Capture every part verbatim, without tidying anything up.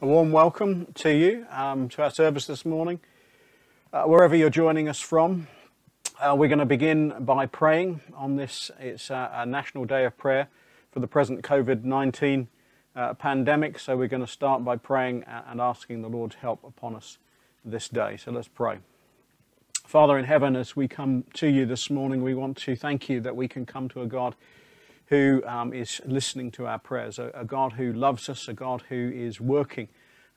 A warm welcome to you um, to our service this morning. Uh, wherever you're joining us from, uh, we're going to begin by praying on this. It's uh, a national day of prayer for the present COVID nineteen uh, pandemic. So we're going to start by praying and asking the Lord's help upon us this day. So let's pray. Father in heaven, as we come to you this morning, we want to thank you that we can come to a God who um, is listening to our prayers, a, a God who loves us, a God who is working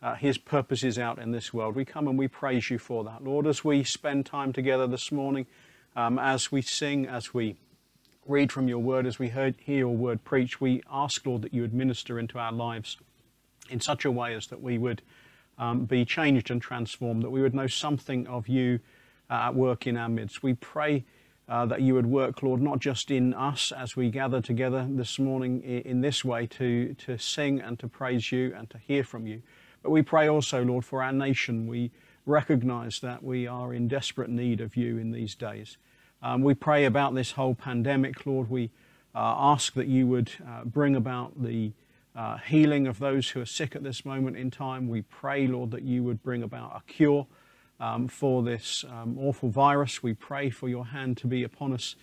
uh, his purposes out in this world. We come and we praise you for that. Lord, as we spend time together this morning, um, as we sing, as we read from your word, as we heard, hear your word preached, we ask, Lord, that you would minister into our lives in such a way as that we would um, be changed and transformed, that we would know something of you uh, at work in our midst. We pray Uh, that you would work, Lord, not just in us as we gather together this morning in, in this way to, to sing and to praise you and to hear from you. But we pray also, Lord, for our nation. We recognize that we are in desperate need of you in these days. Um, we pray about this whole pandemic, Lord. We uh, ask that you would uh, bring about the uh, healing of those who are sick at this moment in time. We pray, Lord, that you would bring about a cure Um, for this um, awful virus. We pray for your hand to be upon us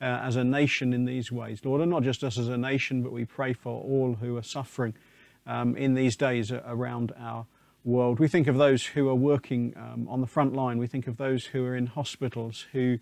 uh, as a nation in these ways, Lord, and not just us as a nation, but we pray for all who are suffering um, in these days around our world. We think of those who are working um, on the front line. We think of those who are in hospitals, who uh,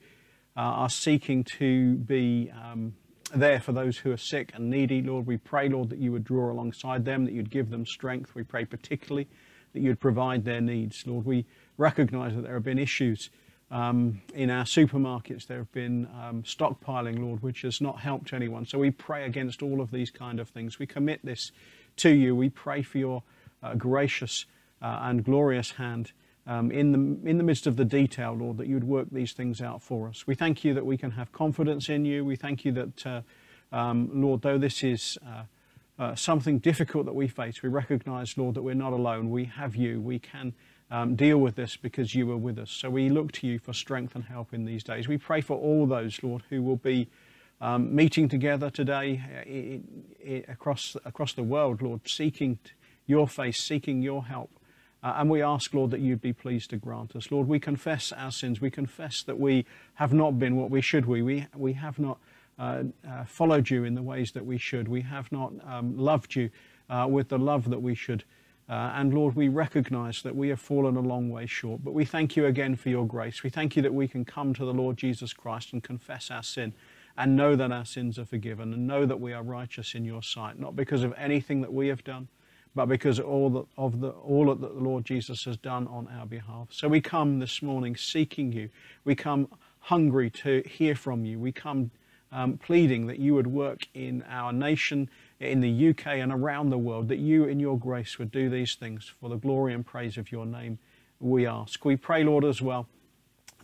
are seeking to be um, there for those who are sick and needy. Lord, we pray, Lord, that you would draw alongside them, that you'd give them strength. We pray particularly that you'd provide their needs. Lord, we recognize that there have been issues um, in our supermarkets. There have been um, stockpiling, Lord, which has not helped anyone. So we pray against all of these kind of things. We commit this to you. We pray for your uh, gracious uh, and glorious hand um, in the in the midst of the detail, Lord, that you would work these things out for us. We thank you that we can have confidence in you. We thank you that, uh, um, Lord, though this is uh, uh, something difficult that we face, we recognize, Lord, that we're not alone. We have you. We can Um, deal with this because you are with us. So we look to you for strength and help in these days. We pray for all those, Lord, who will be um, meeting together today in, in, across, across the world, Lord, seeking your face, seeking your help. Uh, and we ask, Lord, that you'd be pleased to grant us. Lord, we confess our sins. We confess that we have not been what we should be. We, we have not uh, uh, followed you in the ways that we should. We have not um, loved you uh, with the love that we should. Uh, and Lord, we recognize that we have fallen a long way short, but we thank you again for your grace. We thank you that we can come to the Lord Jesus Christ and confess our sin and know that our sins are forgiven and know that we are righteous in your sight, not because of anything that we have done, but because of all that, of the, all that the Lord Jesus has done on our behalf. So we come this morning seeking you. We come hungry to hear from you. We come um, pleading that you would work in our nation, in the U K and around the world, that you in your grace would do these things for the glory and praise of your name, we ask. We pray, Lord, as well,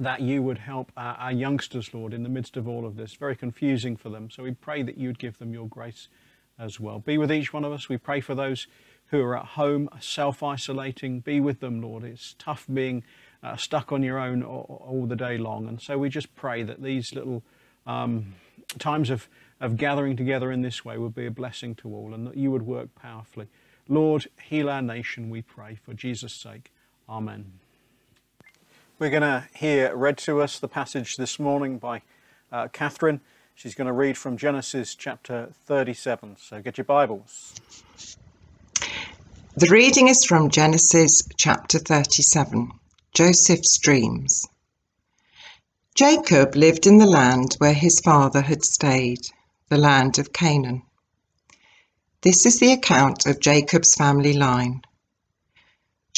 that you would help our, our youngsters, Lord, in the midst of all of this, very confusing for them. So we pray that you would give them your grace as well. Be with each one of us. We pray for those who are at home, self-isolating. Be with them, Lord. It's tough being uh, stuck on your own all, all the day long. And so we just pray that these little um, times of of gathering together in this way would be a blessing to all, and that you would work powerfully. Lord, heal our nation, we pray, for Jesus' sake. Amen. We're going to hear read to us the passage this morning by uh, Catherine. She's going to read from Genesis chapter thirty-seven, so get your Bibles. The reading is from Genesis chapter thirty-seven, Joseph's Dreams. Jacob lived in the land where his father had stayed, the land of Canaan. This is the account of Jacob's family line.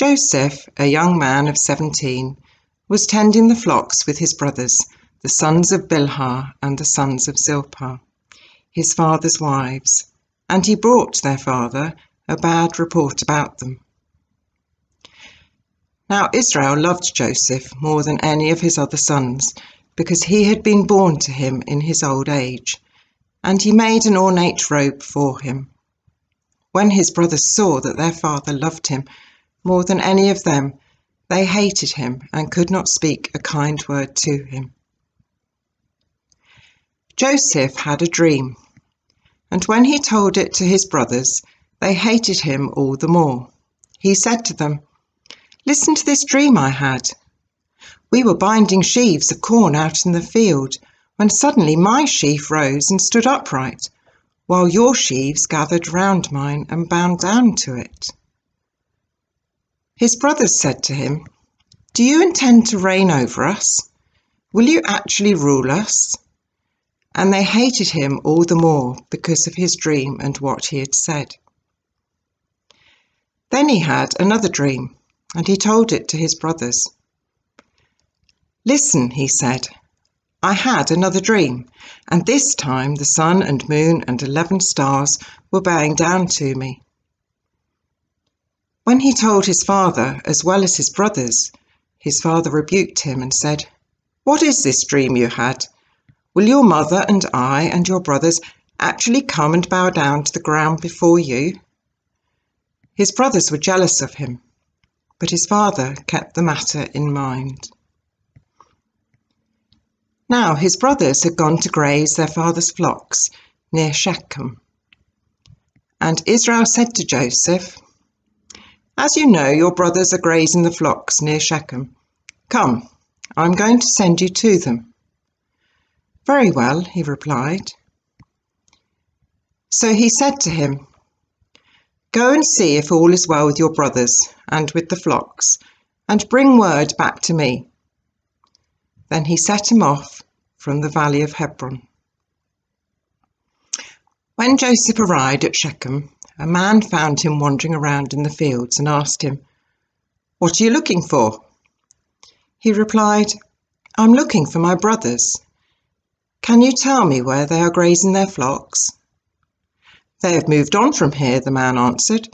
Joseph, a young man of seventeen, was tending the flocks with his brothers, the sons of Bilhah and the sons of Zilpah, his father's wives, and he brought their father a bad report about them. Now Israel loved Joseph more than any of his other sons, because he had been born to him in his old age, and he made an ornate robe for him. When his brothers saw that their father loved him more than any of them, they hated him and could not speak a kind word to him. Joseph had a dream, and when he told it to his brothers, they hated him all the more. he said to them, "Listen to this dream I had. We were binding sheaves of corn out in the field, when suddenly my sheaf rose and stood upright, while your sheaves gathered round mine and bound down to it." His brothers said to him, "Do you intend to reign over us? Will you actually rule us?" And they hated him all the more because of his dream and what he had said. Then he had another dream, and he told it to his brothers. "Listen," he said, "I had another dream, and this time the sun and moon and eleven stars were bowing down to me." When he told his father as well as his brothers, his father rebuked him and said, "What is this dream you had? Will your mother and I and your brothers actually come and bow down to the ground before you?" His brothers were jealous of him, but his father kept the matter in mind. Now his brothers had gone to graze their father's flocks near Shechem. And Israel said to Joseph, "As you know, your brothers are grazing the flocks near Shechem. Come, I'm going to send you to them." "Very well," he replied. So he said to him, "Go and see if all is well with your brothers and with the flocks, and bring word back to me." Then he set him off from the valley of Hebron. When Joseph arrived at Shechem, a man found him wandering around in the fields and asked him, "What are you looking for?" He replied, "I'm looking for my brothers. Can you tell me where they are grazing their flocks?" "They have moved on from here," the man answered.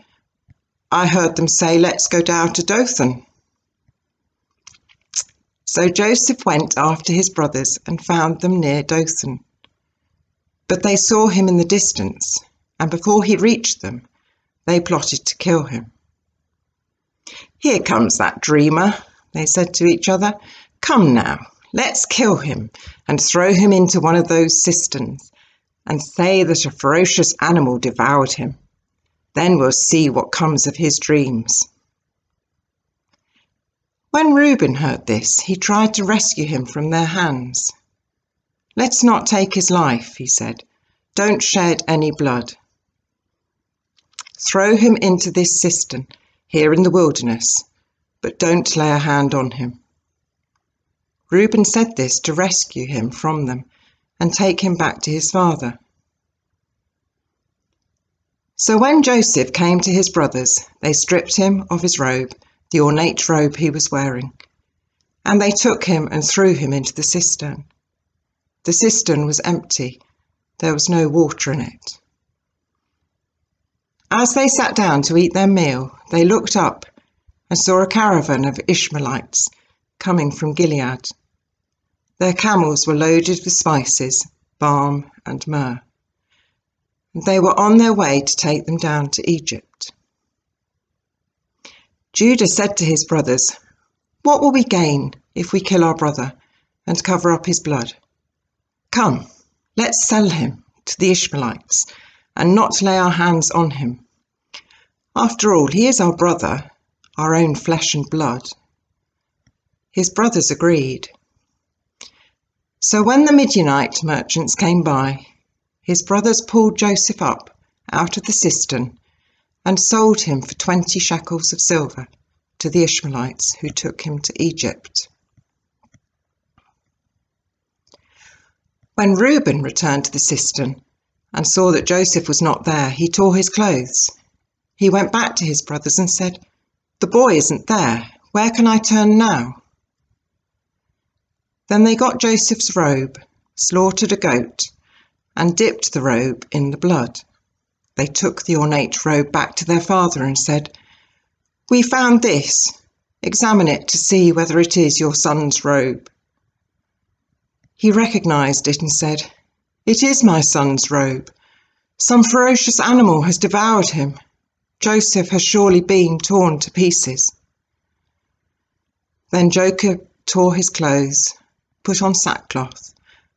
"I heard them say, 'Let's go down to Dothan.'" So Joseph went after his brothers and found them near Dothan. But they saw him in the distance, and before he reached them, they plotted to kill him. "Here comes that dreamer," they said to each other. "Come now, let's kill him and throw him into one of those cisterns and say that a ferocious animal devoured him. Then we'll see what comes of his dreams." When Reuben heard this, he tried to rescue him from their hands. "Let's not take his life," he said. "Don't shed any blood. Throw him into this cistern here in the wilderness, but don't lay a hand on him." Reuben said this to rescue him from them and take him back to his father. So when Joseph came to his brothers, they stripped him of his robe, the ornate robe he was wearing, and they took him and threw him into the cistern. The cistern was empty. There was no water in it. As they sat down to eat their meal, they looked up and saw a caravan of Ishmaelites coming from Gilead. Their camels were loaded with spices, balm and myrrh. They were on their way to take them down to Egypt. Judah said to his brothers, "What will we gain if we kill our brother and cover up his blood? Come, let's sell him to the Ishmaelites and not lay our hands on him. After all, he is our brother, our own flesh and blood." His brothers agreed. So when the Midianite merchants came by, his brothers pulled Joseph up out of the cistern and sold him for twenty shekels of silver to the Ishmaelites, who took him to Egypt. When Reuben returned to the cistern and saw that Joseph was not there, he tore his clothes. He went back to his brothers and said, "The boy isn't there. Where can I turn now?" Then they got Joseph's robe, slaughtered a goat, and dipped the robe in the blood. They took the ornate robe back to their father and said, "We found this. Examine it to see whether it is your son's robe." He recognized it and said, "It is my son's robe. Some ferocious animal has devoured him. Joseph has surely been torn to pieces." Then Jacob tore his clothes, put on sackcloth,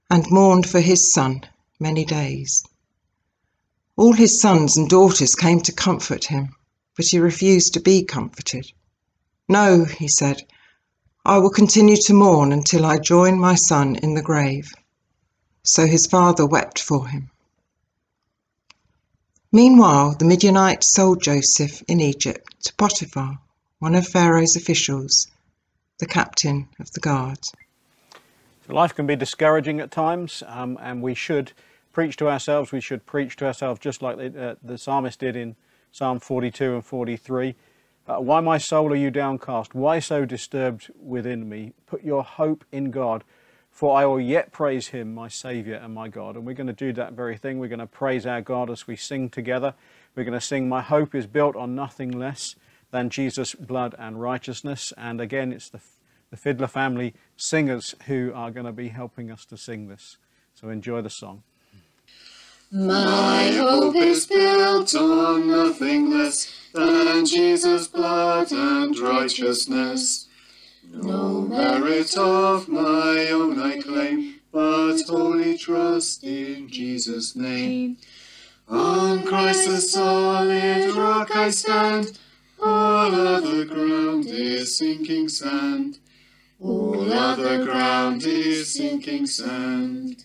and mourned for his son many days. All his sons and daughters came to comfort him, but he refused to be comforted. "No," he said, "I will continue to mourn until I join my son in the grave." So his father wept for him. Meanwhile, the Midianites sold Joseph in Egypt to Potiphar, one of Pharaoh's officials, the captain of the guard. So life can be discouraging at times, um, and we should preach to ourselves. We should preach to ourselves just like the, uh, the psalmist did in Psalm forty-two and forty-three. Uh, Why, my soul, are you downcast? Why so disturbed within me? Put your hope in God, for I will yet praise him, my Saviour and my God. And we're going to do that very thing. We're going to praise our God as we sing together. We're going to sing, "My hope is built on nothing less than Jesus' blood and righteousness." And again, it's the, the Fiddler Family singers who are going to be helping us to sing this. So enjoy the song. My hope is built on nothing less than Jesus' blood and righteousness. No merit of my own I claim, but wholly trust in Jesus' name. On Christ the solid rock I stand, all other ground is sinking sand. All other ground is sinking sand.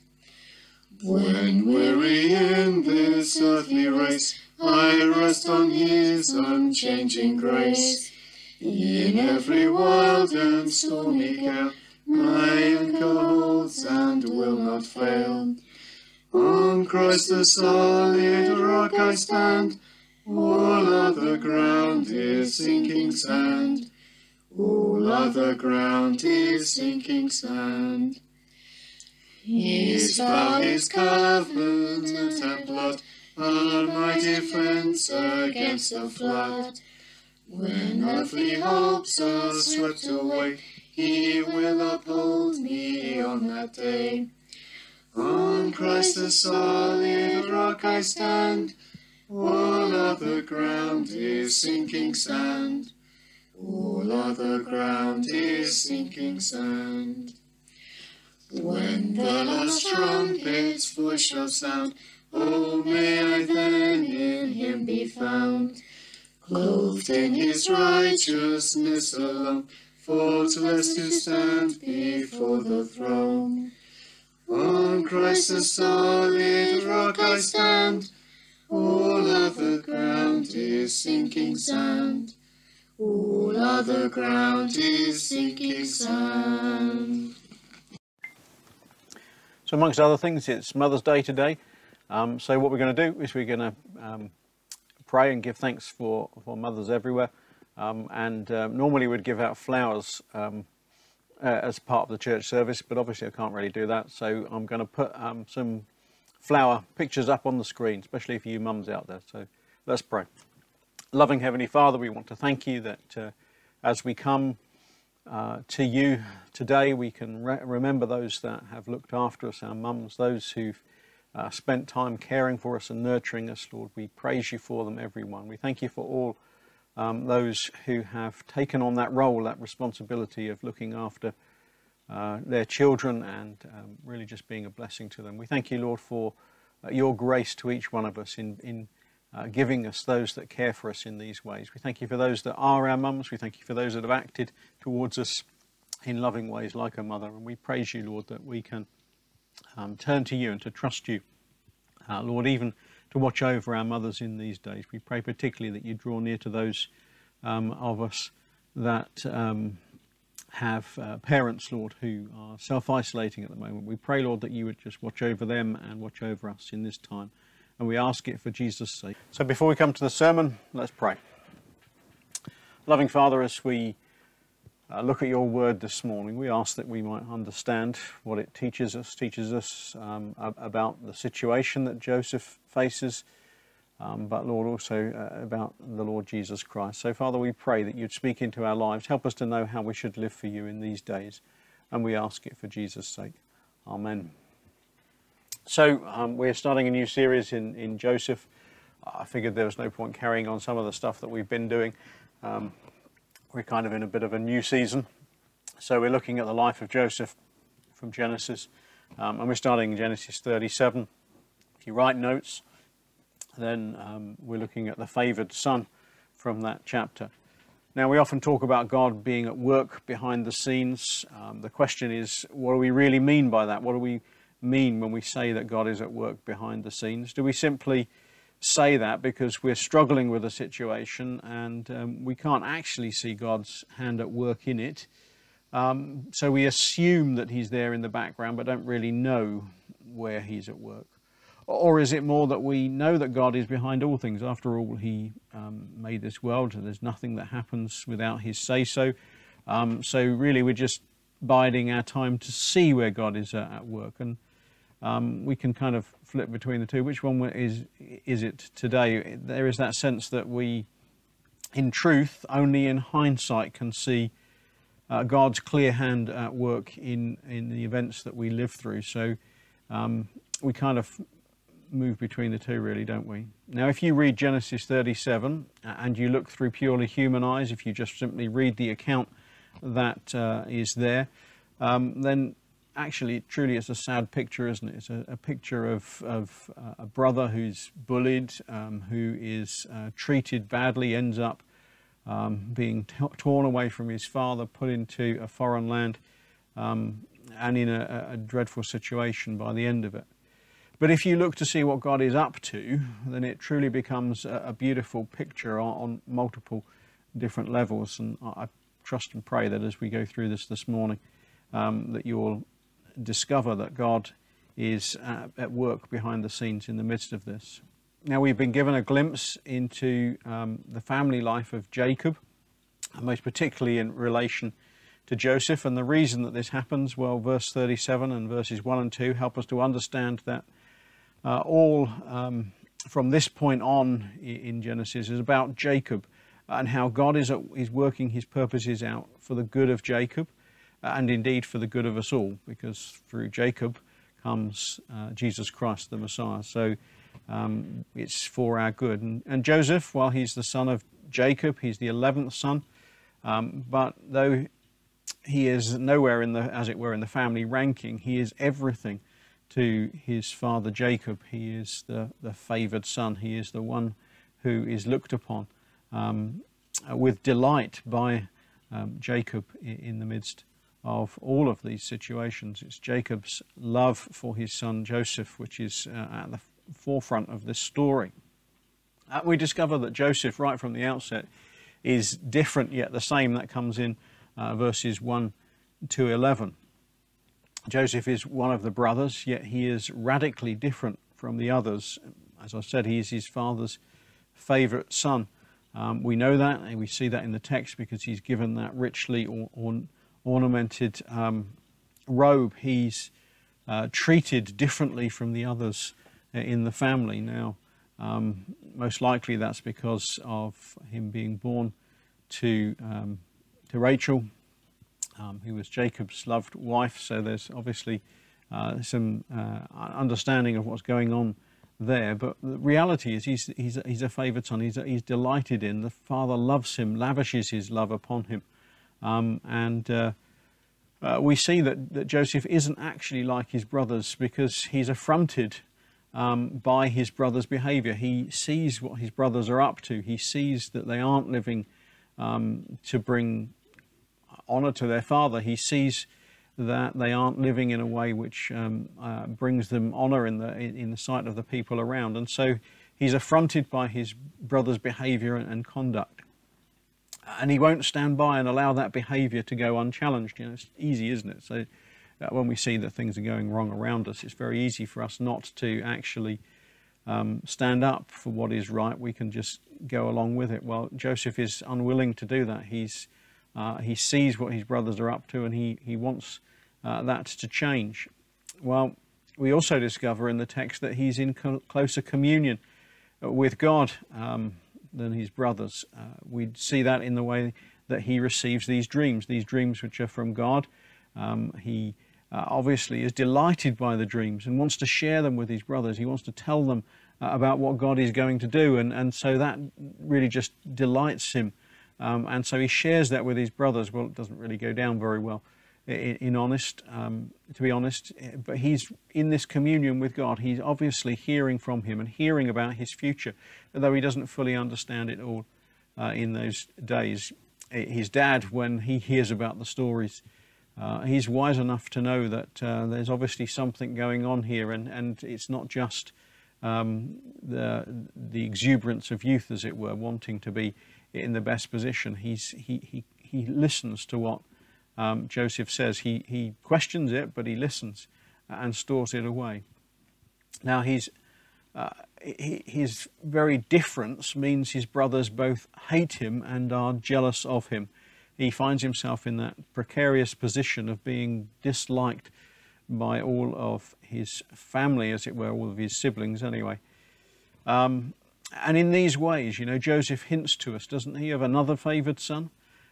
When weary in this earthly race, I rest on his unchanging grace. In every wild and stormy gale, my anchor holds and will not fail. On Christ the solid rock I stand, all other ground is sinking sand. All other ground is sinking sand. His vow, his covenant and blood are my defence against the flood. When earthly hopes are swept away, he will uphold me on that day. On Christ the solid rock I stand, all other ground is sinking sand. All other ground is sinking sand. When the last trumpet's voice shall sound, oh, may I then in him be found. Clothed in his righteousness alone, faultless to stand before the throne. On Christ the solid rock I stand, all other ground is sinking sand. All other ground is sinking sand. So amongst other things, it's Mother's Day today. Um, so what we're going to do is we're going to um, pray and give thanks for, for mothers everywhere. Um, and uh, normally we'd give out flowers um, uh, as part of the church service, but obviously I can't really do that. So I'm going to put um, some flower pictures up on the screen, especially for you mums out there. So let's pray. Loving Heavenly Father, we want to thank you that uh, as we come uh, to you today, we can re remember those that have looked after us, our mums, those who've Uh, spent time caring for us and nurturing us, Lord. We praise you for them, everyone. We thank you for all um, those who have taken on that role, that responsibility of looking after uh, their children and um, really just being a blessing to them. We thank you, Lord, for uh, your grace to each one of us in, in uh, giving us those that care for us in these ways. We thank you for those that are our mums. We thank you for those that have acted towards us in loving ways like a mother. And we praise you, Lord, that we can Um, turn to you and to trust you, uh, Lord, even to watch over our mothers in these days. We pray particularly that you draw near to those um, of us that um, have uh, parents, Lord, who are self-isolating at the moment. We pray, Lord, that you would just watch over them and watch over us in this time, and we ask it for Jesus' sake. So before we come to the sermon, let's pray. Loving Father, as we Uh, look at your word this morning, we ask that we might understand what it teaches us, teaches us um, ab about the situation that Joseph faces, um, but Lord, also uh, about the Lord Jesus Christ. So Father, we pray that you'd speak into our lives. Help us to know how we should live for you in these days, and we ask it for Jesus' sake. Amen. So um, we're starting a new series in, in Joseph. I figured there was no point carrying on some of the stuff that we've been doing. Um, We're kind of in a bit of a new season. So we're looking at the life of Joseph from Genesis, um, and we're starting in Genesis thirty-seven. If you write notes, then um, we're looking at the favoured son from that chapter. Now, we often talk about God being at work behind the scenes. Um, the question is, what do we really mean by that? What do we mean when we say that God is at work behind the scenes? Do we simply say that because we're struggling with a situation and um, we can't actually see God's hand at work in it? Um, so we assume that he's there in the background, but don't really know where he's at work. Or is it more that we know that God is behind all things? After all, he um, made this world, and there's nothing that happens without his say-so. Um, so really, we're just biding our time to see where God is at, at work. And um, we can kind of flip between the two. Which one is, is it today? There is that sense that we, in truth, only in hindsight can see uh, God's clear hand at work in, in the events that we live through. So um, we kind of move between the two, really, don't we? Now, if you read Genesis thirty-seven and you look through purely human eyes, if you just simply read the account that uh, is there, um, then actually, truly, it's a sad picture, isn't it? It's a, a picture of, of uh, a brother who's bullied, um, who is uh, treated badly, ends up um, being t torn away from his father, put into a foreign land, um, and in a, a dreadful situation by the end of it. But if you look to see what God is up to, then it truly becomes a beautiful picture on multiple different levels. And I trust and pray that as we go through this this morning, um, that you will discover that God is uh, at work behind the scenes in the midst of this. Now, we've been given a glimpse into um, the family life of Jacob, and most particularly in relation to Joseph. And the reason that this happens, well, verse thirty-seven and verses one and two help us to understand that Uh, all um, from this point on in Genesis is about Jacob and how God is, at, is working his purposes out for the good of Jacob and indeed for the good of us all, because through Jacob comes uh, Jesus Christ, the Messiah. So um, it's for our good. And, and Joseph, while he's the son of Jacob, he's the eleventh son, um, but though he is nowhere in the, as it were, in the family ranking, he is everything to his father Jacob. He is the, the favoured son. He is the one who is looked upon um, with delight by um, Jacob in the midst of all of these situations. It's Jacob's love for his son Joseph which is uh, at the forefront of this story. Uh, we discover that Joseph, right from the outset, is different yet the same. That comes in uh, verses one to eleven. Joseph is one of the brothers, yet he is radically different from the others. As I said, he is his father's favourite son. Um, we know that, and we see that in the text because he's given that richly or, or ornamented um, robe. He's uh, treated differently from the others in the family. Now, um, most likely that's because of him being born to, um, to Rachel, Um, who was Jacob's loved wife, so there's obviously uh, some uh, understanding of what's going on there. But the reality is he's, he's, he's a favoured son. He's, he's delighted in. The father loves him, lavishes his love upon him. Um, and uh, uh, we see that, that Joseph isn't actually like his brothers because he's affronted um, by his brothers' behaviour. He sees what his brothers are up to. He sees that they aren't living um, to bring honour to their father. He sees that they aren't living in a way which um, uh, brings them honour in the, in the sight of the people around. And so he's affronted by his brother's behaviour and, and conduct. And he won't stand by and allow that behaviour to go unchallenged. You know, it's easy, isn't it? So uh, when we see that things are going wrong around us, it's very easy for us not to actually um, stand up for what is right. We can just go along with it. Well, Joseph is unwilling to do that. He's Uh, he sees what his brothers are up to and he, he wants uh, that to change. Well, we also discover in the text that he's in co closer communion with God um, than his brothers. Uh, we see that in the way that he receives these dreams, these dreams which are from God. Um, he uh, obviously is delighted by the dreams and wants to share them with his brothers. He wants to tell them uh, about what God is going to do, and, and so that really just delights him. Um, and so he shares that with his brothers. Well, it doesn't really go down very well, in, in honest, um, to be honest. But he's in this communion with God. He's obviously hearing from him and hearing about his future, although he doesn't fully understand it all uh, in those days. His dad, when he hears about the stories, uh, he's wise enough to know that uh, there's obviously something going on here, and, and it's not just um, the, the exuberance of youth, as it were, wanting to be in the best position. He's, he, he, he listens to what um, Joseph says. He, he questions it, but he listens and stores it away. Now, he's, uh, he, his very difference means his brothers both hate him and are jealous of him. He finds himself in that precarious position of being disliked by all of his family, as it were, all of his siblings anyway. Um, and in these ways, you know, Joseph hints to us, doesn't he, of another favoured son,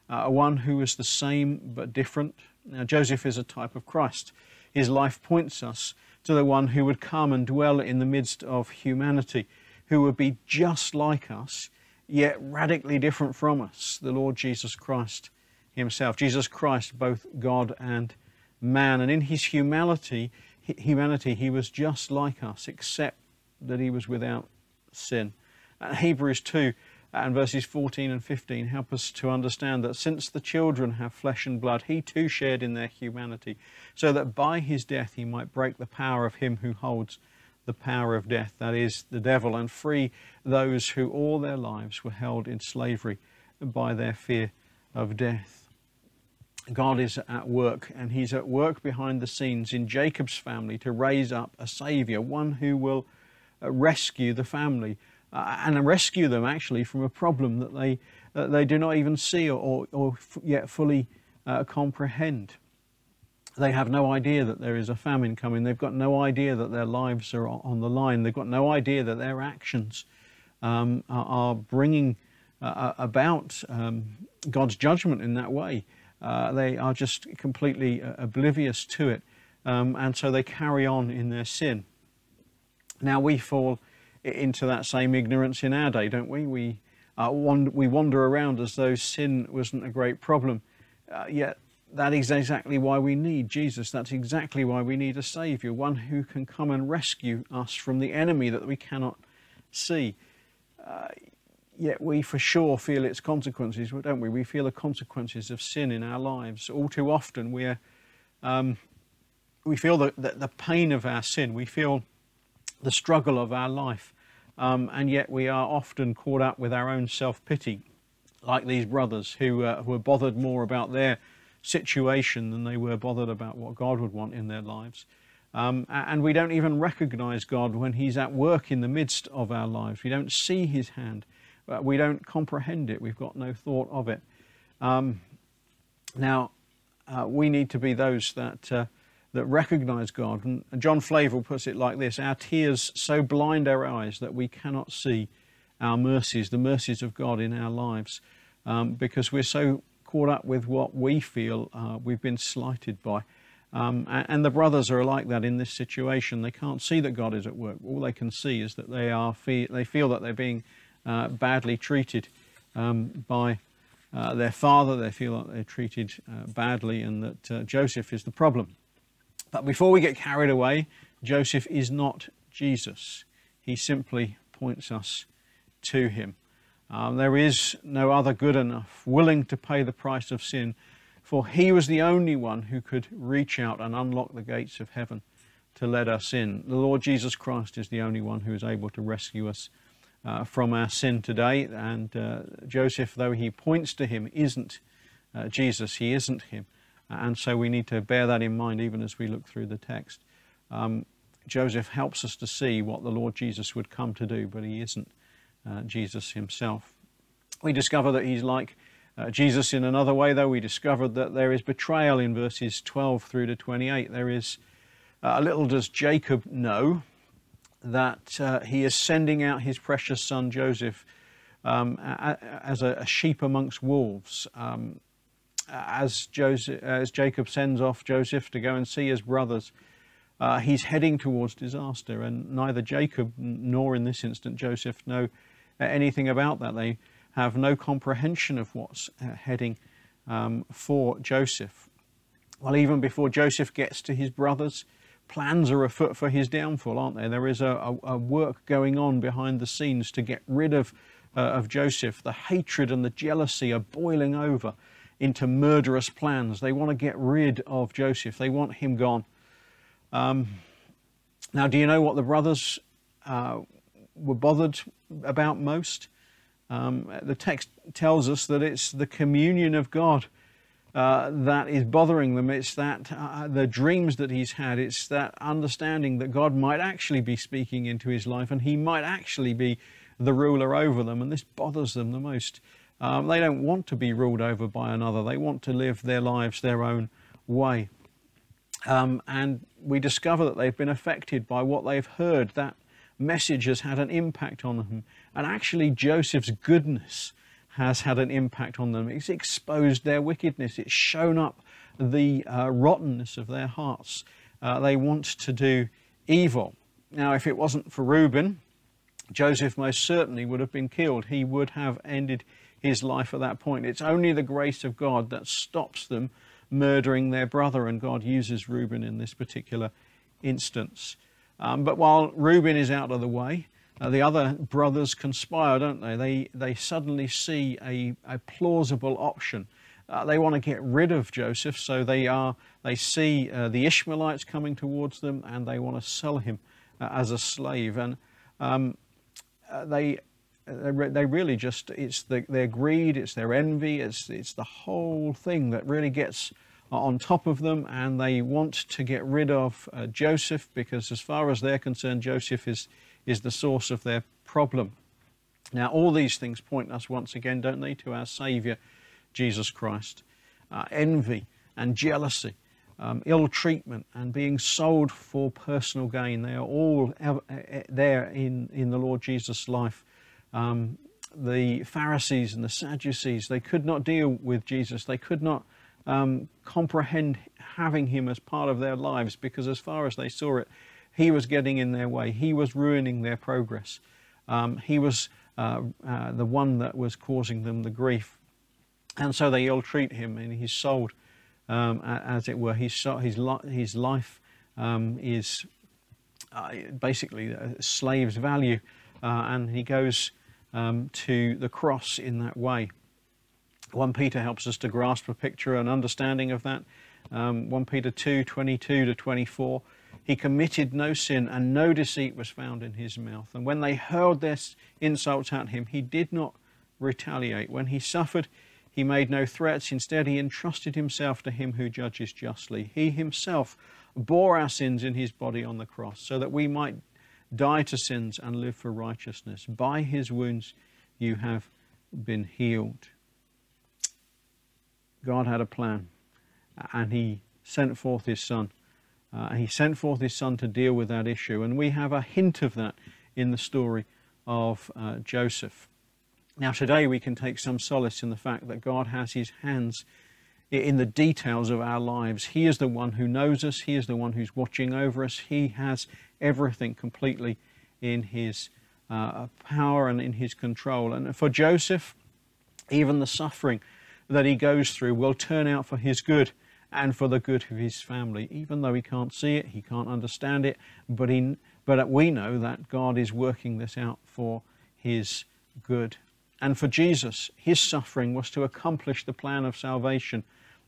uh, one who is the same but different. Now, Joseph is a type of Christ. His life points us to the one who would come and dwell in the midst of humanity, who would be just like us, yet radically different from us, the Lord Jesus Christ himself. Jesus Christ, both God and man. And in his humanity, humanity, he was just like us, except that he was without sin. And Hebrews two and verses fourteen and fifteen help us to understand that since the children have flesh and blood, he too shared in their humanity, so that by his death he might break the power of him who holds the power of death, that is, the devil, and free those who all their lives were held in slavery by their fear of death. God is at work, and he's at work behind the scenes in Jacob's family to raise up a saviour, one who will rescue the family, Uh, and rescue them actually from a problem that they, uh, they do not even see or, or, or f yet fully uh, comprehend. They have no idea that there is a famine coming. They've got no idea that their lives are on the line. They've got no idea that their actions um, are, are bringing uh, about um, God's judgment in that way. Uh, they are just completely uh, oblivious to it, um, and so they carry on in their sin. Now, we fall into that same ignorance in our day, don't we? We, uh, wand we wander around as though sin wasn't a great problem, uh, yet that is exactly why we need Jesus. That's exactly why we need a saviour, one who can come and rescue us from the enemy that we cannot see. Uh, yet we for sure feel its consequences, don't we? We feel the consequences of sin in our lives. All too often we're, um, we feel the, the, the pain of our sin. We feel the struggle of our life, um, and yet we are often caught up with our own self-pity, like these brothers who uh, were bothered more about their situation than they were bothered about what God would want in their lives. Um, and we don't even recognize God when he's at work in the midst of our lives. We don't see his hand, but we don't comprehend it. We've got no thought of it. Um, now, uh, we need to be those that uh, that recognise God. And John Flavel puts it like this: our tears so blind our eyes that we cannot see our mercies, the mercies of God in our lives, um, because we're so caught up with what we feel uh, we've been slighted by. Um, and the brothers are like that in this situation. They can't see that God is at work. All they can see is that they, are fe they feel that they're being uh, badly treated um, by uh, their father. They feel that they're treated uh, badly, and that uh, Joseph is the problem. But before we get carried away, Joseph is not Jesus. He simply points us to him. Um, there is no other good enough, willing to pay the price of sin, for he was the only one who could reach out and unlock the gates of heaven to let us in. The Lord Jesus Christ is the only one who is able to rescue us uh, from our sin today. And uh, Joseph, though he points to him, isn't uh, Jesus. He isn't him. And so we need to bear that in mind even as we look through the text. Um, Joseph helps us to see what the Lord Jesus would come to do, but he isn't uh, Jesus himself. We discover that he's like uh, Jesus in another way, though. We discovered that there is betrayal in verses twelve through to twenty-eight. There is, uh, little does Jacob know that uh, he is sending out his precious son Joseph um, a, a, as a, a sheep amongst wolves. Um, As, Joseph, as Jacob sends off Joseph to go and see his brothers, uh, he's heading towards disaster, and neither Jacob nor, in this instant, Joseph know anything about that. They have no comprehension of what's uh, heading um, for Joseph. Well, even before Joseph gets to his brothers, plans are afoot for his downfall, aren't there? There is a, a, a work going on behind the scenes to get rid of uh, of Joseph, the hatred and the jealousy are boiling over into murderous plans. They want to get rid of Joseph. They want him gone. Um, now, do you know what the brothers uh, were bothered about most? Um, the text tells us that it's the communion of God uh, that is bothering them. It's that uh, the dreams that he's had. It's that understanding that God might actually be speaking into his life and he might actually be the ruler over them. And this bothers them the most. Um, they don't want to be ruled over by another. They want to live their lives their own way. Um, and we discover that they've been affected by what they've heard. That message has had an impact on them. And actually, Joseph's goodness has had an impact on them. It's exposed their wickedness. It's shown up the uh, rottenness of their hearts. Uh, they want to do evil. Now, if it wasn't for Reuben, Joseph most certainly would have been killed. He would have ended his life at that point. It's only the grace of God that stops them murdering their brother, and God uses Reuben in this particular instance. Um, but while Reuben is out of the way, uh, the other brothers conspire, don't they? They, they suddenly see a, a plausible option. Uh, they want to get rid of Joseph, so they, are, they see uh, the Ishmaelites coming towards them, and they want to sell him uh, as a slave. And um, uh, they... They really just, it's the, their greed, it's their envy, it's, it's the whole thing that really gets on top of them, and they want to get rid of uh, Joseph, because as far as they're concerned, Joseph is, is the source of their problem. Now, all these things point us once again, don't they, to our Saviour, Jesus Christ. Uh, envy and jealousy, um, ill treatment and being sold for personal gain, they are all there in, in the Lord Jesus' life. Um, the Pharisees and the Sadducees, they could not deal with Jesus. They could not um, comprehend having him as part of their lives, because as far as they saw it, he was getting in their way. He was ruining their progress. Um, he was uh, uh, the one that was causing them the grief. And so they ill-treat him, and he's sold, um, as it were. He's sold, his, li his life um, is uh, basically a slave's value, uh, and he goes Um, to the cross in that way. First Peter helps us to grasp a picture and understanding of that. Um, First Peter two, twenty-two to twenty-four, he committed no sin and no deceit was found in his mouth. And when they hurled their insults at him, he did not retaliate. When he suffered, he made no threats. Instead, he entrusted himself to him who judges justly. He himself bore our sins in his body on the cross, so that we might die to sins and live for righteousness. By his wounds you have been healed. God had a plan, and he sent forth his son. Uh, he sent forth his son to deal with that issue, and we have a hint of that in the story of uh, Joseph. Now today we can take some solace in the fact that God has his hands in the details of our lives. He is the one who knows us. He is the one who's watching over us. He has everything completely in his uh, power and in his control. And for Joseph, even the suffering that he goes through will turn out for his good and for the good of his family. Even though he can't see it, he can't understand it, but, he, but we know that God is working this out for his good. And for Jesus, his suffering was to accomplish the plan of salvation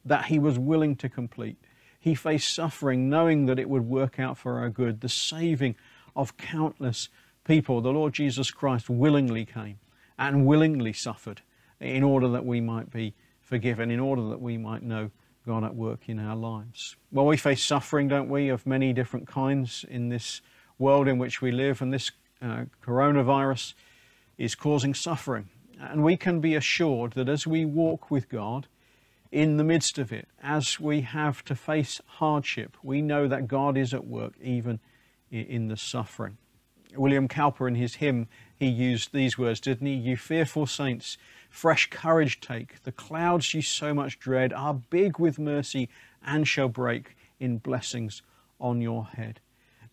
that he was willing to complete. He faced suffering knowing that it would work out for our good, the saving of countless people. The Lord Jesus Christ willingly came and willingly suffered in order that we might be forgiven, in order that we might know God at work in our lives. Well, we face suffering, don't we, of many different kinds in this world in which we live, and this uh, coronavirus is causing suffering. And we can be assured that as we walk with God in the midst of it, as we have to face hardship, we know that God is at work even in the suffering. William Cowper, in his hymn, he used these words, didn't he? You fearful saints, fresh courage take. The clouds you so much dread are big with mercy and shall break in blessings on your head.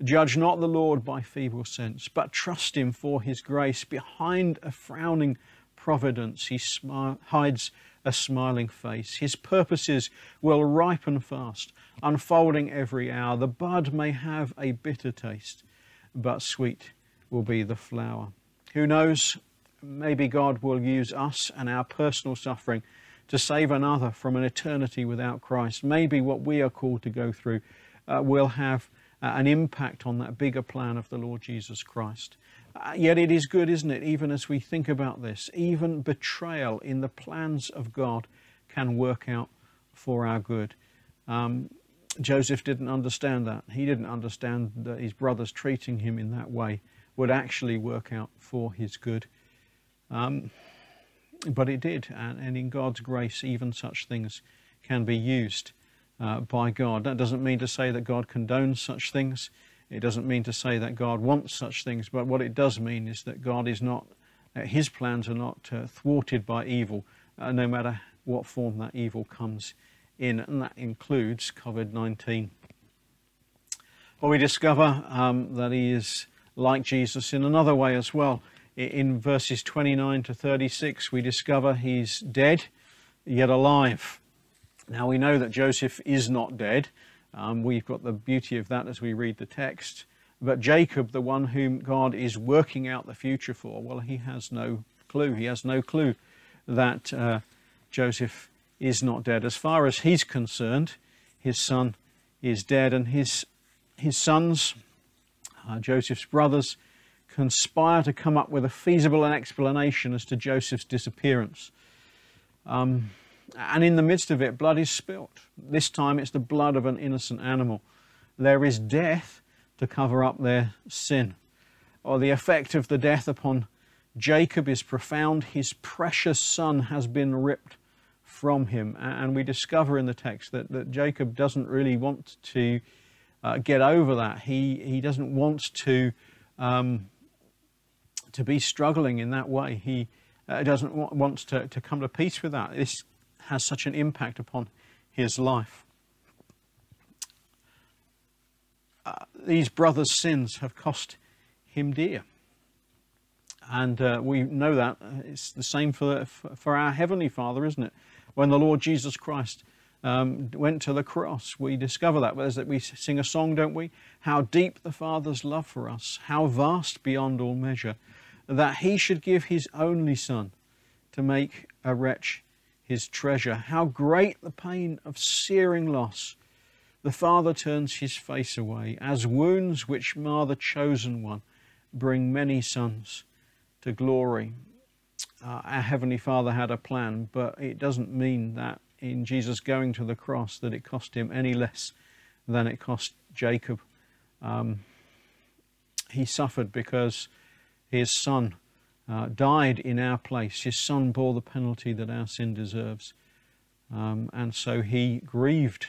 Judge not the Lord by feeble sense, but trust him for his grace. Behind a frowning providence, he hides a smiling face. His purposes will ripen fast, unfolding every hour. The bud may have a bitter taste, but sweet will be the flower. Who knows? maybe God will use us and our personal suffering to save another from an eternity without Christ. Maybe what we are called to go through uh, will have uh, an impact on that bigger plan of the Lord Jesus Christ. Uh, yet it is good, isn't it, even as we think about this, even betrayal in the plans of God can work out for our good. Um, Joseph didn't understand that. He didn't understand that his brothers treating him in that way would actually work out for his good. Um, but it did, and, and in God's grace, even such things can be used uh, by God. That doesn't mean to say that God condones such things. It doesn't mean to say that God wants such things, but what it does mean is that God is not, uh, his plans are not uh, thwarted by evil, uh, no matter what form that evil comes in, and that includes COVID nineteen. Well, we discover um, that he is like Jesus in another way as well. In verses twenty-nine to thirty-six, we discover he's dead, yet alive. Now, we know that Joseph is not dead. Um, we've got the beauty of that as we read the text. But Jacob, the one whom God is working out the future for, well, he has no clue. He has no clue that uh, Joseph is not dead. As far as he's concerned, his son is dead, and his, his sons, uh, Joseph's brothers, conspire to come up with a feasible explanation as to Joseph's disappearance. Um, and in the midst of it, blood is spilt. This time it's the blood of an innocent animal. There is death to cover up their sin. Or the effect of the death upon Jacob is profound. His precious son has been ripped from him. And we discover in the text that, that Jacob doesn't really want to uh, get over that. He, he doesn't want to um, to be struggling in that way. He uh, doesn't want wants to, to come to peace with that. This has such an impact upon his life. Uh, these brothers' sins have cost him dear. And uh, we know that. It's the same for, for our Heavenly Father, isn't it? When the Lord Jesus Christ um, went to the cross, we discover that. There's that we sing a song, don't we? How deep the Father's love for us, how vast beyond all measure, that he should give his only Son to make a wretch his treasure. How great the pain of searing loss. The Father turns his face away, as wounds which mar the chosen one bring many sons to glory. Uh, our Heavenly Father had a plan, but it doesn't mean that in Jesus going to the cross that it cost him any less than it cost Jacob. Um, he suffered because his son Uh, died in our place. His son bore the penalty that our sin deserves. Um, and so he grieved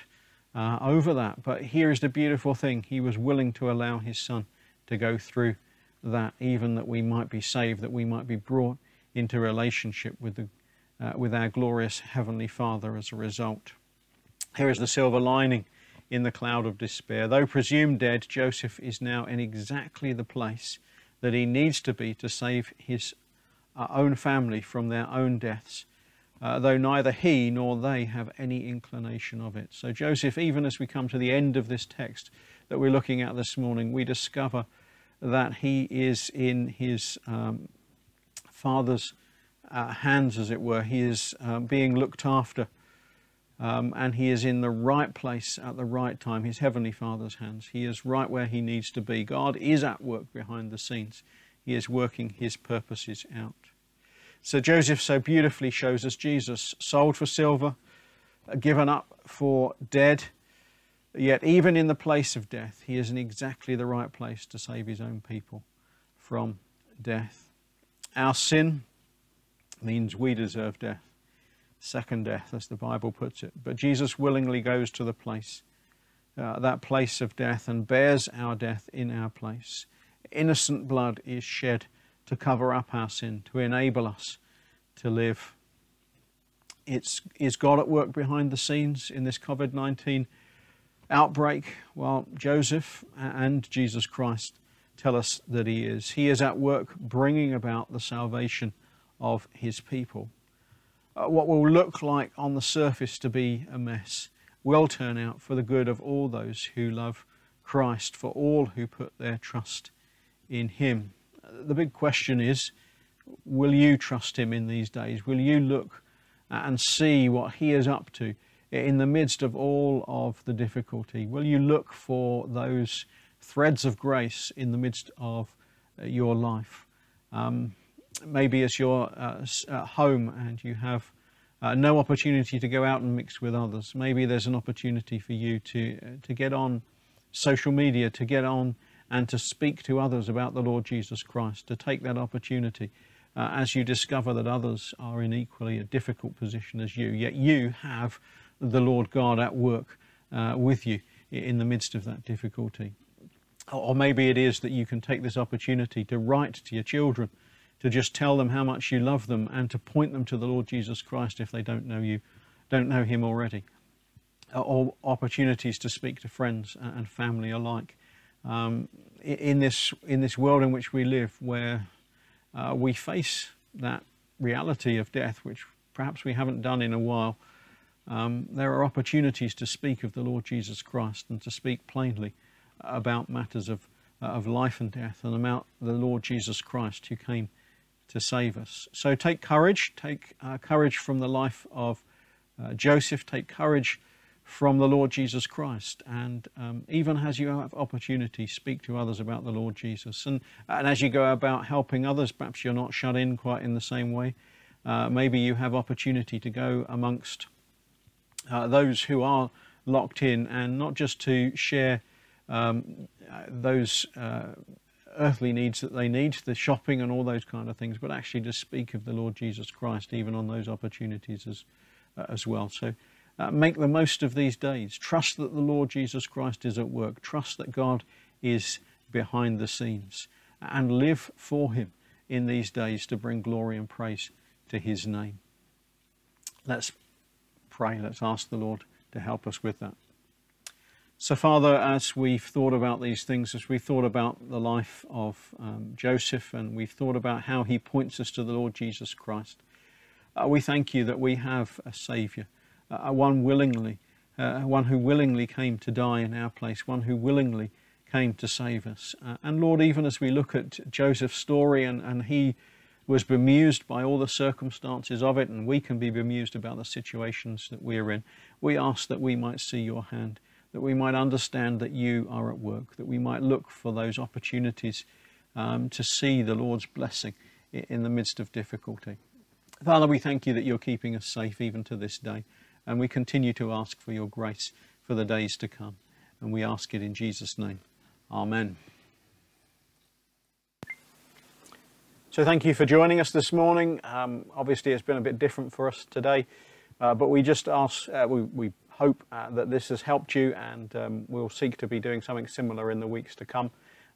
uh, over that. But here is the beautiful thing. He was willing to allow his son to go through that, even that we might be saved, that we might be brought into relationship with, the, uh, with our glorious Heavenly Father as a result. Here is the silver lining in the cloud of despair. Though presumed dead, Joseph is now in exactly the place that he needs to be to save his own family from their own deaths, uh, though neither he nor they have any inclination of it. So Joseph, even as we come to the end of this text that we're looking at this morning, we discover that he is in his um, father's uh, hands, as it were. He is um, being looked after, um, and he is in the right place at the right time, his Heavenly Father's hands. He is right where he needs to be. God is at work behind the scenes. He is working his purposes out. So Joseph so beautifully shows us Jesus, sold for silver, given up for dead, yet even in the place of death, he is in exactly the right place to save his own people from death. Our sin means we deserve death. Second death, as the Bible puts it. But Jesus willingly goes to the place, uh, that place of death, and bears our death in our place. Innocent blood is shed to cover up our sin, to enable us to live. It's, is God at work behind the scenes in this COVID nineteen outbreak? Well, Joseph and Jesus Christ tell us that he is. He is at work bringing about the salvation of his people. Uh, what will look like on the surface to be a mess will turn out for the good of all those who love Christ, for all who put their trust in him. The big question is, will you trust him in these days? Will you look and see what he is up to in the midst of all of the difficulty? Will you look for those threads of grace in the midst of your life? Um, maybe it's your uh, at home and you have uh, no opportunity to go out and mix with others. Maybe there's an opportunity for you to, uh, to get on social media, to get on and to speak to others about the Lord Jesus Christ, to take that opportunity uh, as you discover that others are in equally a difficult position as you, yet you have the Lord God at work uh, with you in the midst of that difficulty. Or maybe it is that you can take this opportunity to write to your children, to just tell them how much you love them and to point them to the Lord Jesus Christ if they don't know you, don't know him already. Or opportunities to speak to friends and family alike. Um, in this in this world in which we live, where uh, we face that reality of death, which perhaps we haven't done in a while, um, there are opportunities to speak of the Lord Jesus Christ and to speak plainly about matters of uh, of life and death, and about the Lord Jesus Christ who came to save us. So take courage, take uh, courage from the life of uh, Joseph, take courage from the Lord Jesus Christ, and um, even as you have opportunity, speak to others about the Lord Jesus. And, and as you go about helping others, perhaps you're not shut in quite in the same way. Uh, maybe you have opportunity to go amongst uh, those who are locked in, and not just to share um, those uh, earthly needs that they need, the shopping and all those kind of things, but actually to speak of the Lord Jesus Christ, even on those opportunities as, uh, as well. So. Uh, make the most of these days. Trust that the Lord Jesus Christ is at work. Trust that God is behind the scenes, and live for him in these days to bring glory and praise to his name. Let's pray. Let's ask the Lord to help us with that. So Father, as we've thought about these things, as we've thought about the life of um, Joseph, and we've thought about how he points us to the Lord Jesus Christ, uh, we thank you that we have a Saviour. Uh, one willingly, uh, one who willingly came to die in our place, one who willingly came to save us. Uh, and Lord, even as we look at Joseph's story, and, and he was bemused by all the circumstances of it, and we can be bemused about the situations that we're in, we ask that we might see your hand, that we might understand that you are at work, that we might look for those opportunities um, to see the Lord's blessing in, in the midst of difficulty. Father, we thank you that you're keeping us safe even to this day. And we continue to ask for your grace for the days to come. And we ask it in Jesus' name. Amen. So thank you for joining us this morning. Um, obviously, it's been a bit different for us today, uh, but we just ask, uh, we, we hope uh, that this has helped you, and um, we'll seek to be doing something similar in the weeks to come.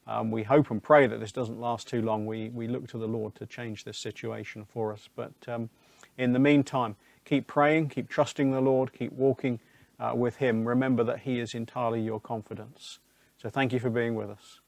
Um, we hope and pray that this doesn't last too long. We, we look to the Lord to change this situation for us. But um, in the meantime, keep praying, keep trusting the Lord, keep walking uh, with him. Remember that he is entirely your confidence. So thank you for being with us.